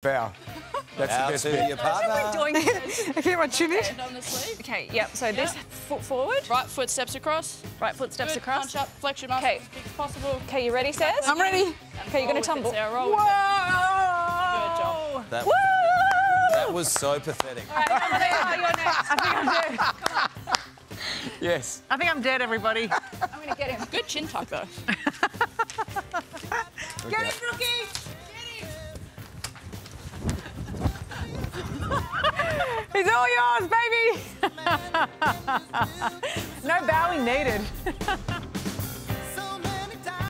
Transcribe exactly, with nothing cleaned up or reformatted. Bow. That's Bow the best bit. Your partner. Okay, what should it? Hand on the sleeve. Okay, yep, so yep. This foot forward. Right foot steps across. Right foot steps Good. across. Punch up, flex your muscles as big as possible. Okay, you ready, Saz? I'm ready. Okay, you're going to tumble. Roll. Whoa! Good job. That Woo! That was so pathetic. All right, oh, you're next. I think I'm dead. Come on. Yes. I think I'm dead, everybody. I'm going to get him. Good chin tuck, though. Okay. Get him, rookie! It's all yours, baby! No bowing needed.